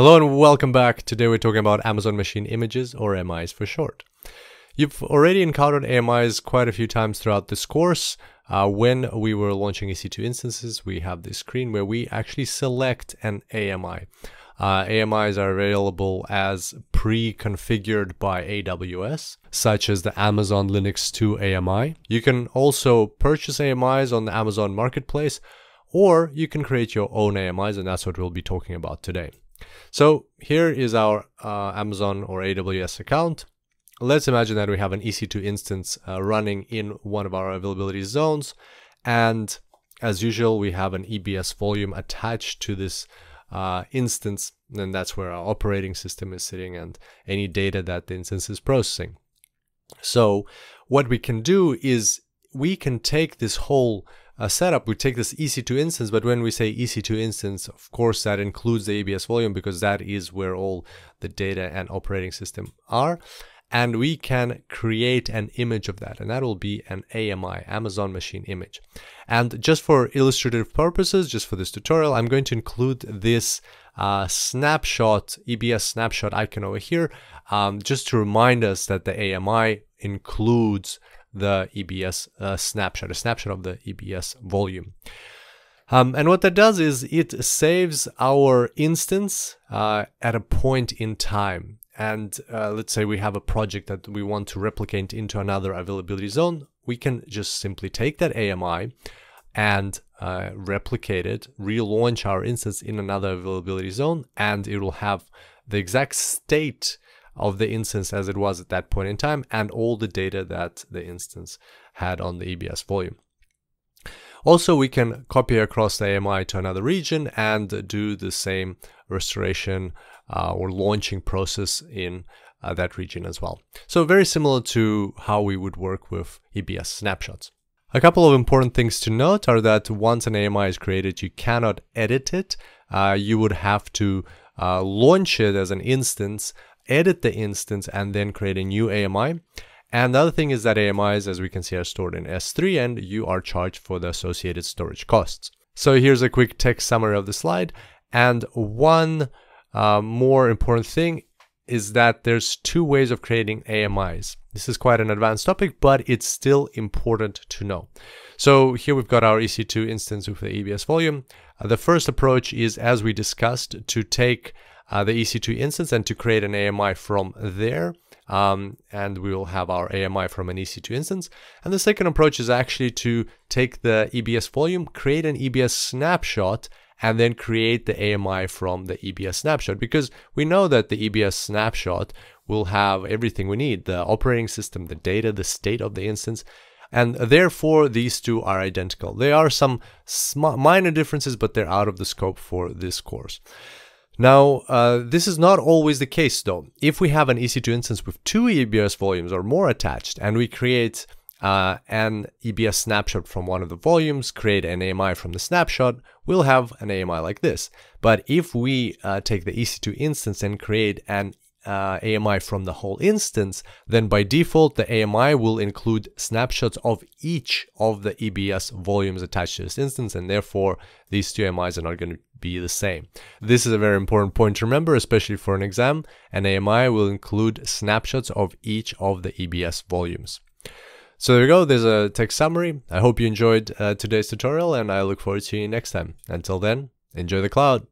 Hello and welcome back. Today we're talking about Amazon Machine Images, or AMIs for short. You've already encountered AMIs quite a few times throughout this course. When we were launching EC2 instances, we have this screen where we actually select an AMI. AMIs are available as pre-configured by AWS, such as the Amazon Linux 2 AMI. You can also purchase AMIs on the Amazon Marketplace, or you can create your own AMIs, and that's what we'll be talking about today. So here is our Amazon or AWS account. Let's imagine that we have an EC2 instance running in one of our availability zones. And as usual, we have an EBS volume attached to this instance. And that's where our operating system is sitting and any data that the instance is processing. So what we can do is we can take this whole setup, we take this EC2 instance, but when we say EC2 instance, of course, that includes the EBS volume because that is where all the data and operating system are. And we can create an image of that, and that will be an AMI, Amazon Machine Image. And just for illustrative purposes, just for this tutorial, I'm going to include this snapshot, EBS snapshot icon over here, just to remind us that the AMI includes the EBS snapshot, a snapshot of the EBS volume. And what that does is it saves our instance at a point in time. And let's say we have a project that we want to replicate into another availability zone. We can just simply take that AMI and replicate it, relaunch our instance in another availability zone, and it will have the exact state of the instance as it was at that point in time and all the data that the instance had on the EBS volume. Also, we can copy across the AMI to another region and do the same restoration or launching process in that region as well. So very similar to how we would work with EBS snapshots. A couple of important things to note are that once an AMI is created, you cannot edit it. You would have to launch it as an instance, edit the instance, and then create a new AMI. And the other thing is that AMIs, as we can see, are stored in S3, and you are charged for the associated storage costs. So here's a quick text summary of the slide. And one more important thing is that there's two ways of creating AMIs. This is quite an advanced topic, but it's still important to know. So here we've got our EC2 instance with the EBS volume. The first approach is, as we discussed, to take the EC2 instance and to create an AMI from there. And we will have our AMI from an EC2 instance. And the second approach is actually to take the EBS volume, create an EBS snapshot, and then create the AMI from the EBS snapshot, because we know that the EBS snapshot will have everything we need, the operating system, the data, the state of the instance, and therefore these two are identical. There are some minor differences, but they're out of the scope for this course. Now, this is not always the case though. If we have an EC2 instance with two EBS volumes or more attached, and we create an EBS snapshot from one of the volumes, create an AMI from the snapshot, we'll have an AMI like this. But if we take the EC2 instance and create an AMI from the whole instance, then by default, the AMI will include snapshots of each of the EBS volumes attached to this instance, and therefore these two AMIs are not going to be the same. This is a very important point to remember, especially for an exam. An AMI will include snapshots of each of the EBS volumes. So there you go, there's a text summary. I hope you enjoyed today's tutorial, and I look forward to seeing you next time. Until then, enjoy the cloud.